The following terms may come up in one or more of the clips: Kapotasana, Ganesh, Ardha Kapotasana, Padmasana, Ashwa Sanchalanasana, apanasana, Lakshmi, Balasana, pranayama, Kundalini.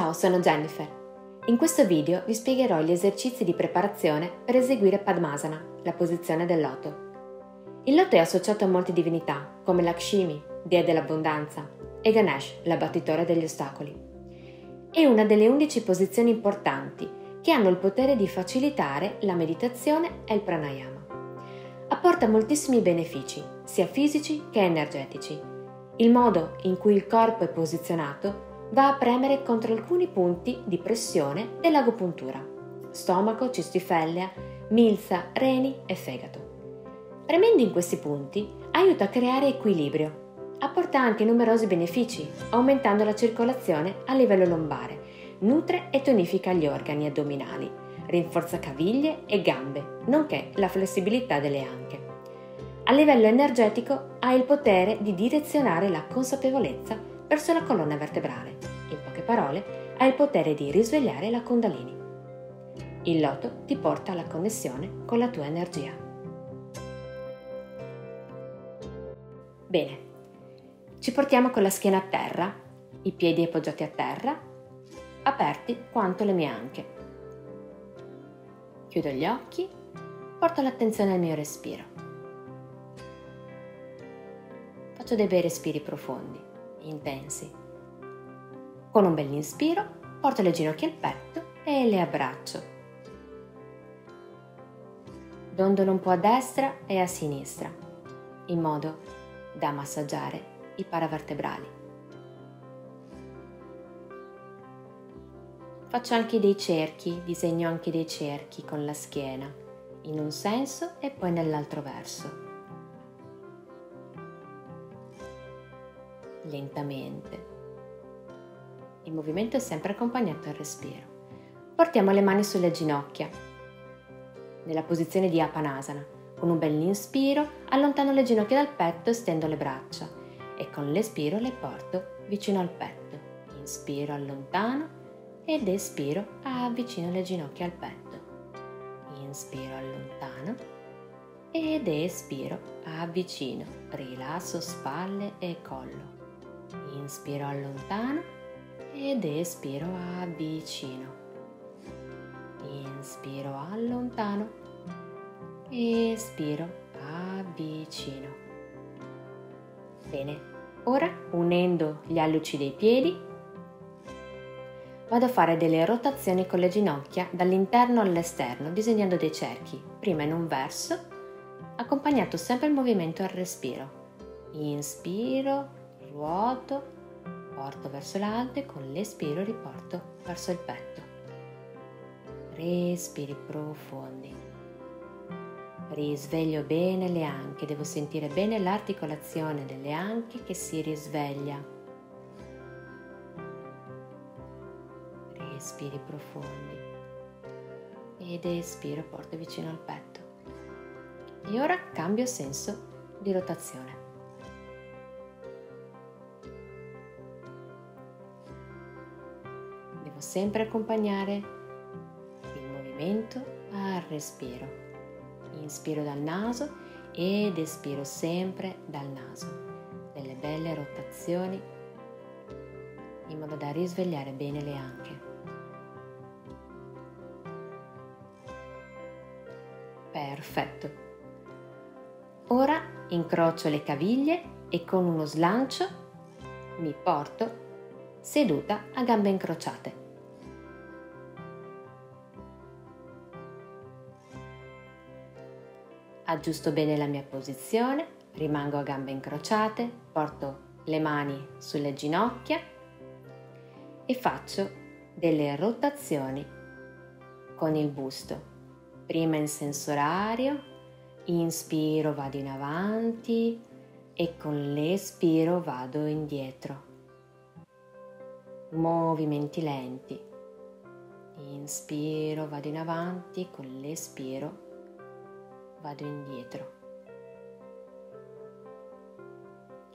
Ciao, sono Jennifer. In questo video vi spiegherò gli esercizi di preparazione per eseguire Padmasana, la posizione del loto. Il loto è associato a molte divinità, come Lakshmi, dea dell'abbondanza, e Ganesh, l'abbattitore degli ostacoli. È una delle 11 posizioni importanti che hanno il potere di facilitare la meditazione e il pranayama. Apporta moltissimi benefici, sia fisici che energetici. Il modo in cui il corpo è posizionato va a premere contro alcuni punti di pressione dell'agopuntura: stomaco, cistifellea, milza, reni e fegato. Premendo in questi punti aiuta a creare equilibrio. Apporta anche numerosi benefici, aumentando la circolazione a livello lombare, nutre e tonifica gli organi addominali, rinforza caviglie e gambe, nonché la flessibilità delle anche. A livello energetico ha il potere di direzionare la consapevolezza verso la colonna vertebrale. In poche parole, ha il potere di risvegliare la Kundalini. Il loto ti porta alla connessione con la tua energia. Bene, ci portiamo con la schiena a terra, i piedi appoggiati a terra, aperti quanto le mie anche. Chiudo gli occhi, porto l'attenzione al mio respiro. Faccio dei bei respiri profondi, intensi. Con un bel inspiro porto le ginocchia al petto e le abbraccio. Dondolo un po' a destra e a sinistra, in modo da massaggiare i paravertebrali. Faccio anche dei cerchi, disegno anche dei cerchi con la schiena, in un senso e poi nell'altro verso. Lentamente. Il movimento è sempre accompagnato al respiro. Portiamo le mani sulle ginocchia, nella posizione di apanasana. Con un bel inspiro allontano le ginocchia dal petto e stendo le braccia, e con l'espiro le porto vicino al petto. Inspiro, allontano, ed espiro, avvicino le ginocchia al petto. Inspiro, allontano, ed espiro, avvicino, rilasso spalle e collo. Inspiro, allontano, ed espiro, avvicino. Inspiro, allontano, espiro, avvicino. Bene, ora unendo gli alluci dei piedi vado a fare delle rotazioni con le ginocchia dall'interno all'esterno, disegnando dei cerchi, prima in un verso, accompagnato sempre il movimento al respiro. Inspiro, ruoto, porto verso l'alto e con l'espiro riporto verso il petto. Respiri profondi. Risveglio bene le anche, devo sentire bene l'articolazione delle anche che si risveglia. Respiri profondi. Ed espiro, porto vicino al petto. E ora cambio senso di rotazione. Sempre accompagnare il movimento al respiro. Inspiro dal naso ed espiro sempre dal naso. Delle belle rotazioni in modo da risvegliare bene le anche. Perfetto. Ora incrocio le caviglie e con uno slancio mi porto seduta a gambe incrociate. Aggiusto bene la mia posizione, rimango a gambe incrociate, porto le mani sulle ginocchia e faccio delle rotazioni con il busto. Prima in senso orario, inspiro, vado in avanti e con l'espiro vado indietro. Movimenti lenti. Inspiro, vado in avanti, con l'espiro vado indietro.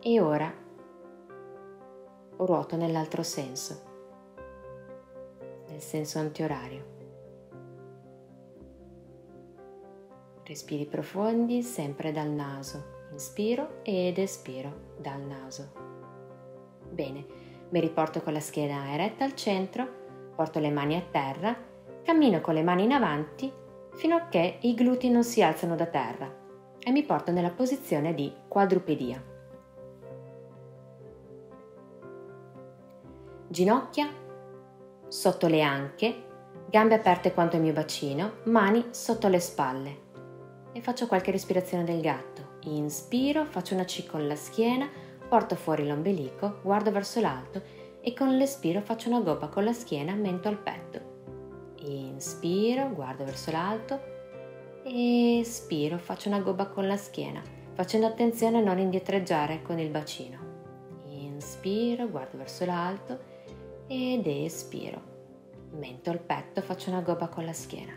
E ora ruoto nell'altro senso, nel senso antiorario. Respiri profondi sempre dal naso. Inspiro ed espiro dal naso. Bene, Mi riporto con la schiena eretta al centro, porto le mani a terra, cammino con le mani in avanti fino a che i glutei non si alzano da terra e mi porto nella posizione di quadrupedia. Ginocchia sotto le anche, gambe aperte quanto il mio bacino, mani sotto le spalle e faccio qualche respirazione del gatto. Inspiro, faccio una C con la schiena, porto fuori l'ombelico, guardo verso l'alto e con l'espiro faccio una gobba con la schiena, mento al petto. Inspiro, guardo verso l'alto, espiro, faccio una gobba con la schiena, facendo attenzione a non indietreggiare con il bacino. Inspiro, guardo verso l'alto ed espiro, mento al petto, faccio una gobba con la schiena.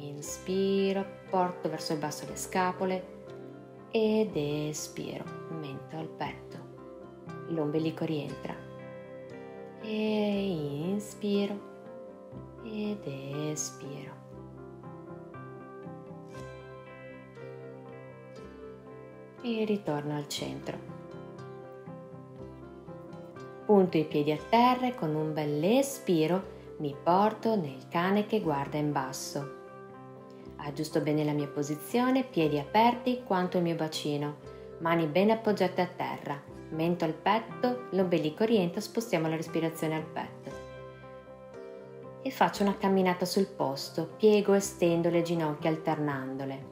Inspiro, porto verso il basso le scapole ed espiro, mento al petto, l'ombelico rientra, e inspiro ed espiro. E ritorno al centro. Punto i piedi a terra e con un bel espiro mi porto nel cane che guarda in basso. Aggiusto bene la mia posizione, piedi aperti quanto il mio bacino, mani ben appoggiate a terra, mento al petto, l'ombelico rientra, spostiamo la respirazione al petto. E faccio una camminata sul posto, piego e stendo le ginocchia alternandole,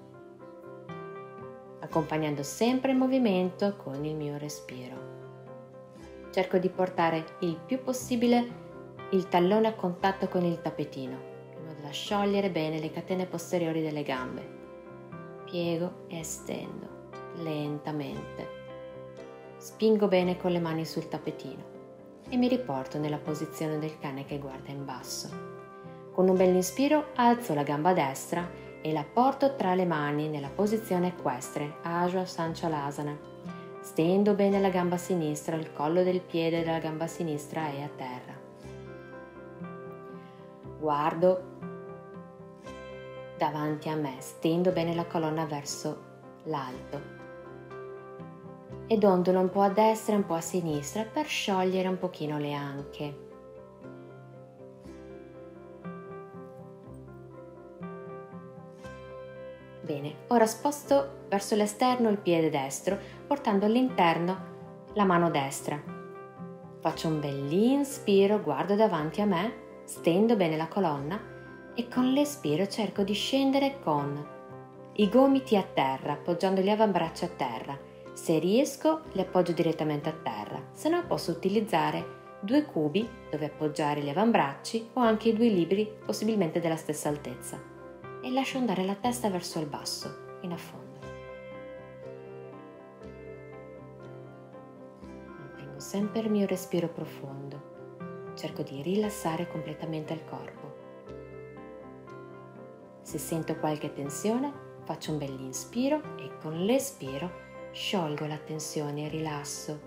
accompagnando sempre il movimento con il mio respiro. Cerco di portare il più possibile il tallone a contatto con il tappetino, da sciogliere bene le catene posteriori delle gambe. Piego e stendo lentamente. Spingo bene con le mani sul tappetino e mi riporto nella posizione del cane che guarda in basso. Con un bel inspiro alzo la gamba destra e la porto tra le mani nella posizione equestre, Ashwa Sanchalanasana. Stendo bene la gamba sinistra, il collo del piede della gamba sinistra è a terra. Guardo davanti a me, stendo bene la colonna verso l'alto ed ondolo un po' a destra e un po' a sinistra per sciogliere un pochino le anche. Bene, ora sposto verso l'esterno il piede destro, portando all'interno la mano destra. Faccio un bell'inspiro, guardo davanti a me, stendo bene la colonna e con l'espiro cerco di scendere con i gomiti a terra, appoggiando gli avambracci a terra. Se riesco li appoggio direttamente a terra, se no posso utilizzare due cubi dove appoggiare gli avambracci o anche i due libri possibilmente della stessa altezza, e lascio andare la testa verso il basso, fino a fondo. Mantengo sempre il mio respiro profondo, cerco di rilassare completamente il corpo. Se sento qualche tensione, faccio un bell'inspiro e con l'espiro sciolgo la tensione e rilasso.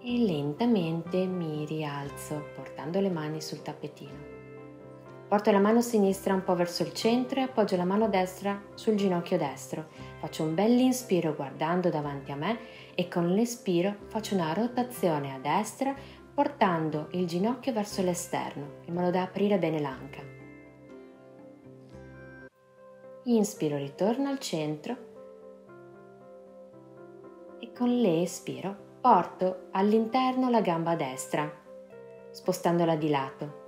E lentamente mi rialzo, portando le mani sul tappetino. Porto la mano sinistra un po' verso il centro e appoggio la mano destra sul ginocchio destro. Faccio un bell'inspiro guardando davanti a me e con l'espiro faccio una rotazione a destra, portando il ginocchio verso l'esterno, in modo da aprire bene l'anca. Inspiro, ritorno al centro e con l'espiro porto all'interno la gamba destra, spostandola di lato,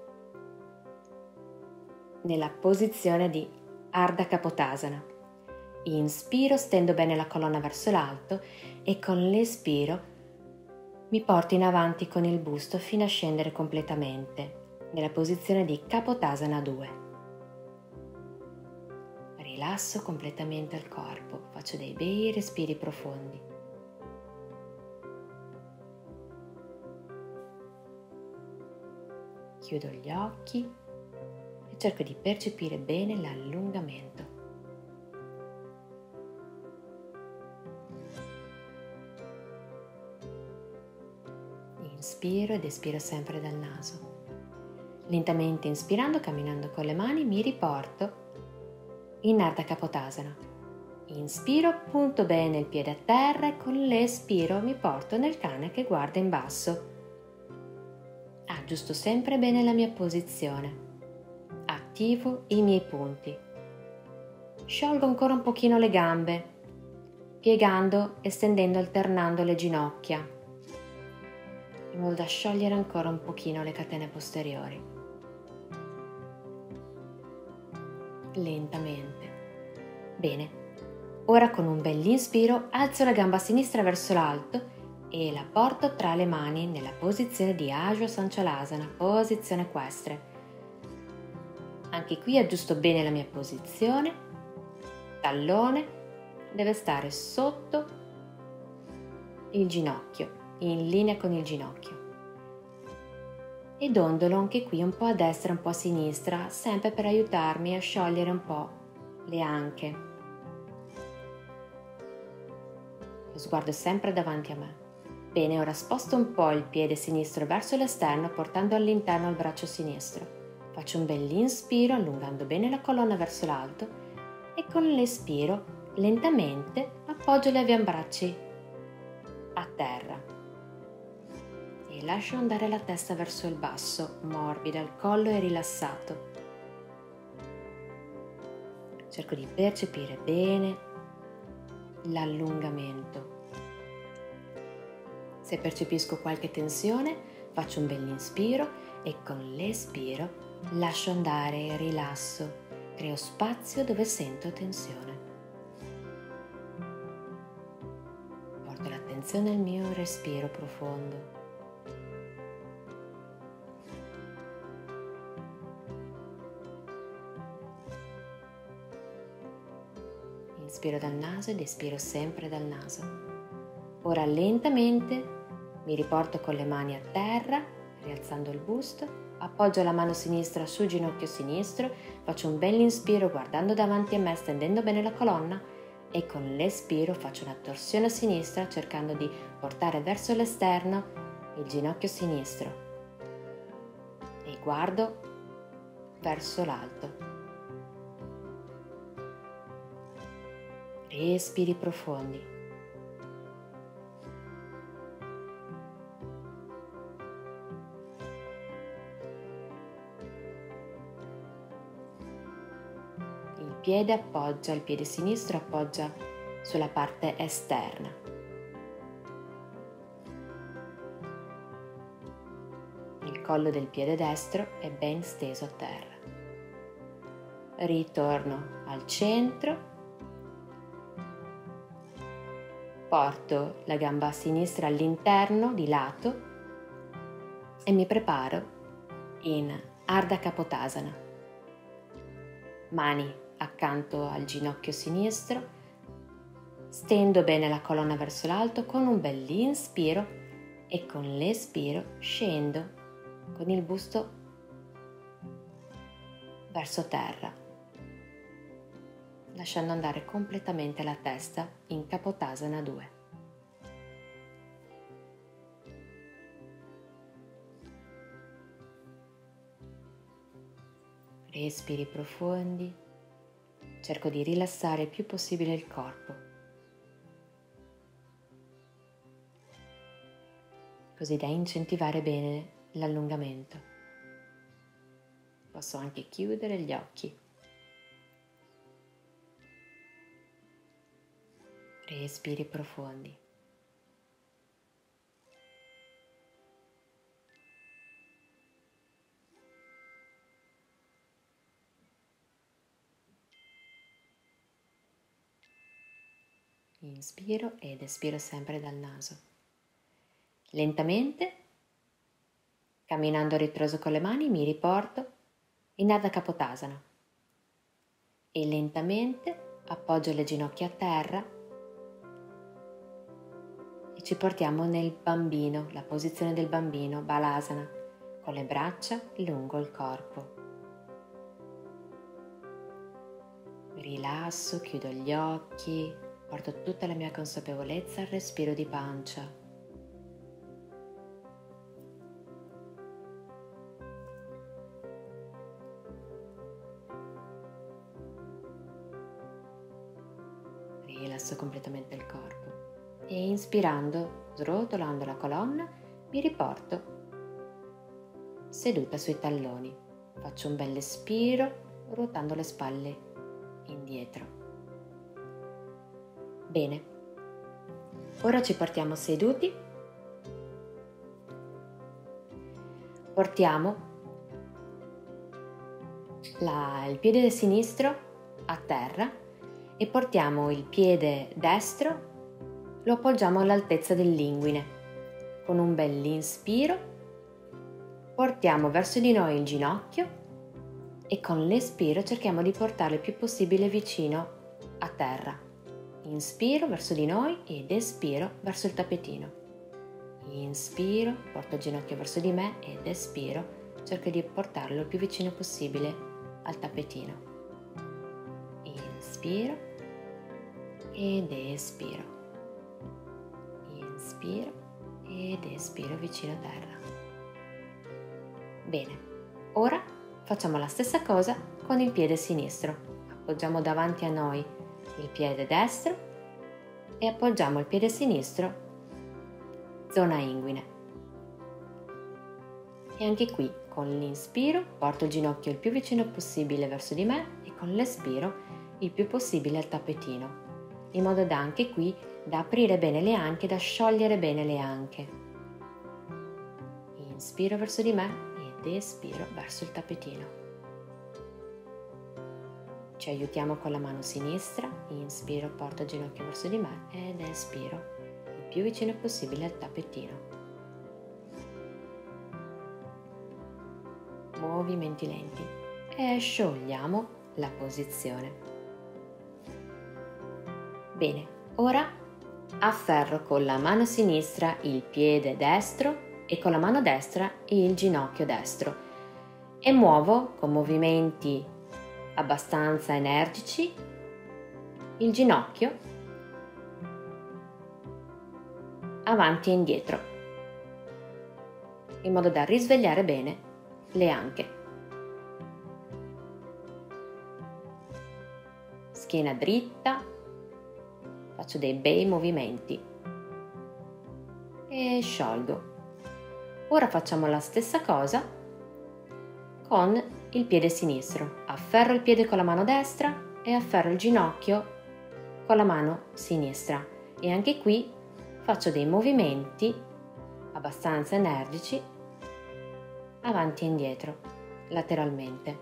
nella posizione di Ardha Kapotasana. Inspiro, stendo bene la colonna verso l'alto e con l'espiro mi porto in avanti con il busto fino a scendere completamente, nella posizione di Kapotasana 2. Rilasso completamente il corpo, faccio dei bei respiri profondi. Chiudo gli occhi e cerco di percepire bene l'allungamento. Inspiro ed espiro sempre dal naso. Lentamente inspirando, camminando con le mani, mi riporto in Ardha Kapotasana. Inspiro, punto bene il piede a terra e con l'espiro mi porto nel cane che guarda in basso. Aggiusto sempre bene la mia posizione. Attivo i miei punti. Sciolgo ancora un pochino le gambe, piegando e stendendo, alternando le ginocchia, in modo da sciogliere ancora un pochino le catene posteriori. Lentamente. Bene, ora con un bell'inspiro alzo la gamba sinistra verso l'alto e la porto tra le mani nella posizione di Ashwa Sanchalasana, posizione equestre. Anche qui aggiusto bene la mia posizione, tallone deve stare sotto il ginocchio, in linea con il ginocchio, e dondolo anche qui un po' a destra un po' a sinistra, sempre per aiutarmi a sciogliere un po' le anche. Lo sguardo è sempre davanti a me. Bene, ora sposto un po' il piede sinistro verso l'esterno, portando all'interno il braccio sinistro. Faccio un bell'inspiro allungando bene la colonna verso l'alto e con l'espiro lentamente appoggio gli avambracci a terra e lascio andare la testa verso il basso, morbida, il collo è rilassato. Cerco di percepire bene l'allungamento. Se percepisco qualche tensione, faccio un bell'inspiro e con l'espiro lascio andare il rilasso, creo spazio dove sento tensione. Porto l'attenzione al mio respiro profondo. Inspiro dal naso ed espiro sempre dal naso. Ora lentamente mi riporto con le mani a terra, rialzando il busto. Appoggio la mano sinistra sul ginocchio sinistro, faccio un bel inspiro guardando davanti a me, stendendo bene la colonna e con l'espiro faccio una torsione a sinistra cercando di portare verso l'esterno il ginocchio sinistro e guardo verso l'alto. Respiri profondi. Il piede sinistro appoggia sulla parte esterna. Il collo del piede destro è ben steso a terra. Ritorno al centro, porto la gamba sinistra all'interno di lato e mi preparo in Ardha Kapotasana. Mani accanto al ginocchio sinistro, stendo bene la colonna verso l'alto con un bel inspiro e con l'espiro scendo con il busto verso terra, lasciando andare completamente la testa in Kapotasana 2. Respiri profondi. Cerco di rilassare il più possibile il corpo, così da incentivare bene l'allungamento. Posso anche chiudere gli occhi. Respiri profondi. Inspiro ed espiro sempre dal naso. Lentamente, camminando a ritroso con le mani, mi riporto in Ardha Kapotasana e lentamente appoggio le ginocchia a terra e ci portiamo nel bambino, la posizione del bambino, Balasana, con le braccia lungo il corpo. Rilasso, chiudo gli occhi. Porto tutta la mia consapevolezza al respiro di pancia. rilasso completamente il corpo e inspirando, srotolando la colonna, mi riporto seduta sui talloni. Faccio un bel espiro ruotando le spalle indietro. Bene, ora ci portiamo seduti, portiamo il piede sinistro a terra e portiamo il piede destro, lo appoggiamo all'altezza del linguine. Con un bel inspiro portiamo verso di noi il ginocchio e con l'espiro cerchiamo di portarlo il più possibile vicino a terra. Inspiro verso di noi ed espiro verso il tappetino. Inspiro, porto il ginocchio verso di me ed espiro, cerco di portarlo il più vicino possibile al tappetino. Inspiro ed espiro. Inspiro ed espiro vicino a terra. Bene, ora facciamo la stessa cosa con il piede sinistro. Appoggiamo davanti a noi il piede destro e appoggiamo il piede sinistro zona inguine. E anche qui con l'inspiro porto il ginocchio il più vicino possibile verso di me e con l'espiro il più possibile al tappetino, in modo da anche qui da aprire bene le anche, da sciogliere bene le anche. Inspiro verso di me ed espiro verso il tappetino. Ci aiutiamo con la mano sinistra, inspiro, porto il ginocchio verso di me ed espiro il più vicino possibile al tappetino. Movimenti lenti e sciogliamo la posizione. Bene, ora afferro con la mano sinistra il piede destro e con la mano destra il ginocchio destro e muovo con movimenti abbastanza energici il ginocchio avanti e indietro in modo da risvegliare bene le anche. Schiena dritta, faccio dei bei movimenti e sciolgo. Ora facciamo la stessa cosa con il piede sinistro. Afferro il piede con la mano destra e afferro il ginocchio con la mano sinistra e anche qui faccio dei movimenti abbastanza energici avanti e indietro lateralmente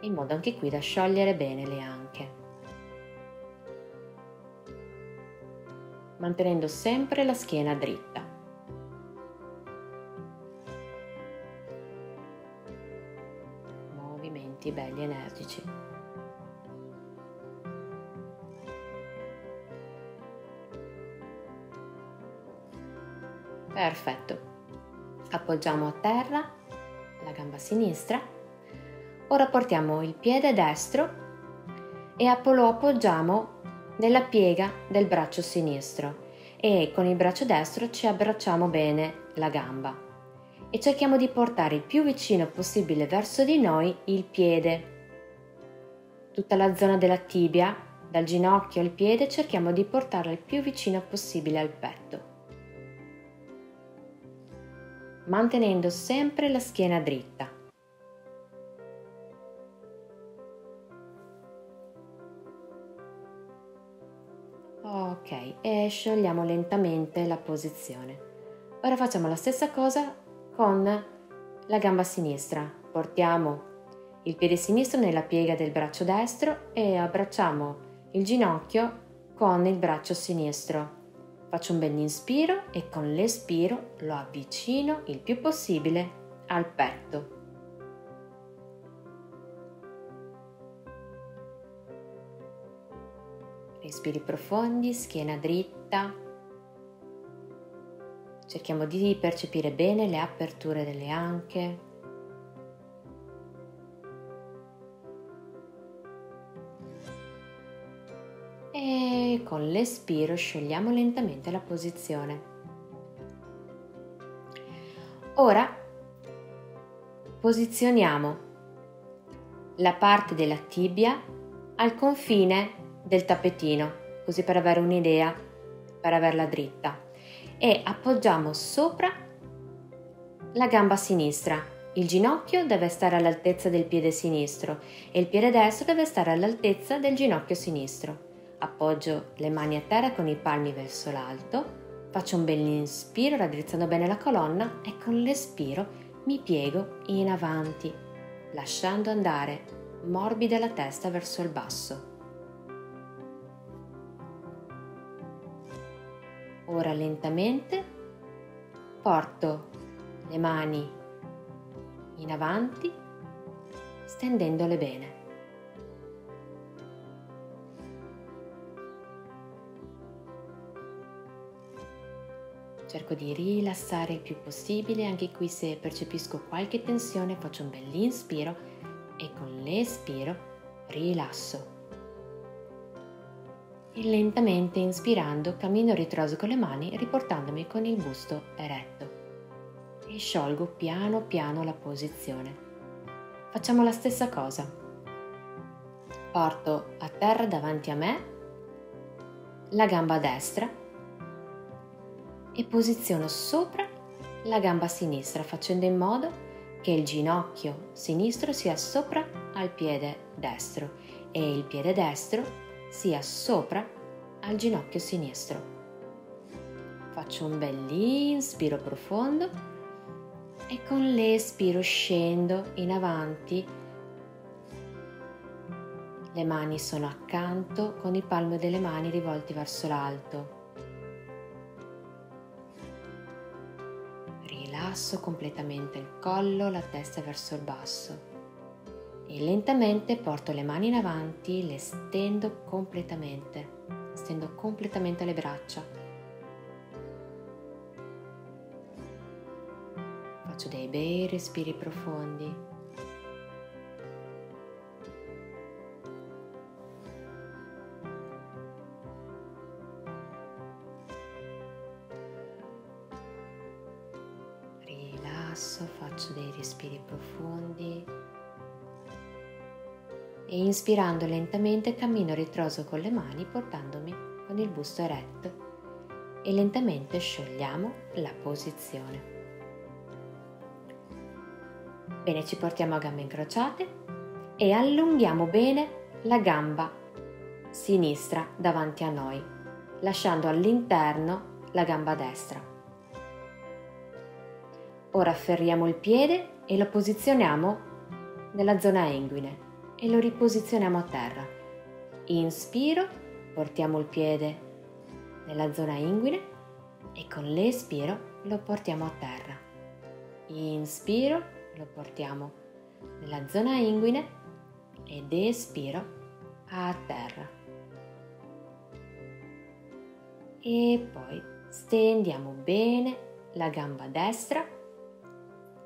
in modo anche qui da sciogliere bene le anche, mantenendo sempre la schiena dritta. Movimenti belli energici. Perfetto. Appoggiamo a terra la gamba sinistra, ora portiamo il piede destro e lo appoggiamo nella piega del braccio sinistro e con il braccio destro ci abbracciamo bene la gamba e cerchiamo di portare il più vicino possibile verso di noi il piede. Tutta la zona della tibia, dal ginocchio al piede, cerchiamo di portarla il più vicino possibile al petto, mantenendo sempre la schiena dritta. Ok, e sciogliamo lentamente la posizione. Ora facciamo la stessa cosa con la gamba sinistra. Portiamo il piede sinistro nella piega del braccio destro e abbracciamo il ginocchio con il braccio sinistro. Faccio un bel inspiro e con l'espiro lo avvicino il più possibile al petto. Respiri profondi, schiena dritta. Cerchiamo di percepire bene le aperture delle anche. E con l'espiro sciogliamo lentamente la posizione. Ora posizioniamo la parte della tibia al confine del tappetino, così per avere un'idea, per averla dritta, e appoggiamo sopra la gamba sinistra. Il ginocchio deve stare all'altezza del piede sinistro e il piede destro deve stare all'altezza del ginocchio sinistro. Appoggio le mani a terra con i palmi verso l'alto, faccio un bell'inspiro raddrizzando bene la colonna e con l'espiro mi piego in avanti, lasciando andare morbida la testa verso il basso. Ora lentamente porto le mani in avanti, stendendole bene. Cerco di rilassare il più possibile, anche qui se percepisco qualche tensione faccio un bell'inspiro e con l'espiro rilasso. E lentamente inspirando cammino ritroso con le mani riportandomi con il busto eretto e sciolgo piano piano la posizione. Facciamo la stessa cosa. Porto a terra davanti a me la gamba destra e posiziono sopra la gamba sinistra, facendo in modo che il ginocchio sinistro sia sopra al piede destro e il piede destro sia sopra al ginocchio sinistro. Faccio un bell'inspiro profondo e con l'espiro scendo in avanti. Le mani sono accanto con i palmi delle mani rivolti verso l'alto. Rilasso completamente il collo, la testa verso il basso e lentamente porto le mani in avanti, le stendo completamente, stendo completamente le braccia. Faccio dei bei respiri profondi. Faccio dei respiri profondi e inspirando lentamente cammino ritroso con le mani portandomi con il busto eretto e lentamente sciogliamo la posizione. Bene, ci portiamo a gambe incrociate e allunghiamo bene la gamba sinistra davanti a noi, lasciando all'interno la gamba destra. Ora afferriamo il piede e lo posizioniamo nella zona inguine e lo riposizioniamo a terra. Inspiro, portiamo il piede nella zona inguine e con l'espiro lo portiamo a terra. Inspiro, lo portiamo nella zona inguine ed espiro a terra. E poi stendiamo bene la gamba destra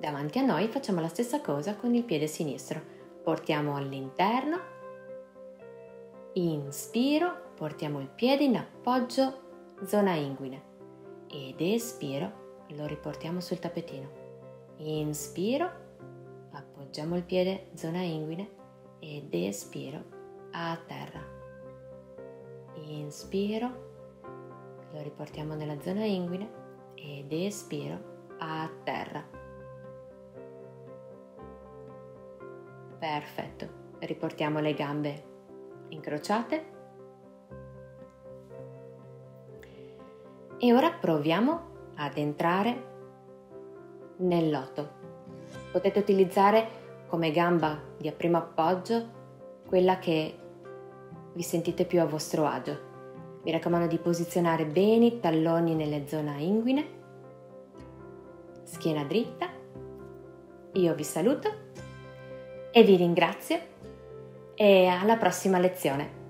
davanti a noi, facciamo la stessa cosa con il piede sinistro, portiamo all'interno, inspiro, portiamo il piede in appoggio zona inguine ed espiro, lo riportiamo sul tappetino, inspiro, appoggiamo il piede zona inguine ed espiro a terra, inspiro, lo riportiamo nella zona inguine ed espiro a terra. Perfetto, riportiamo le gambe incrociate e ora proviamo ad entrare nel loto. Potete utilizzare come gamba di primo appoggio quella che vi sentite più a vostro agio. Mi raccomando di posizionare bene i talloni nelle zone inguine, schiena dritta. Io vi saluto e vi ringrazio e alla prossima lezione.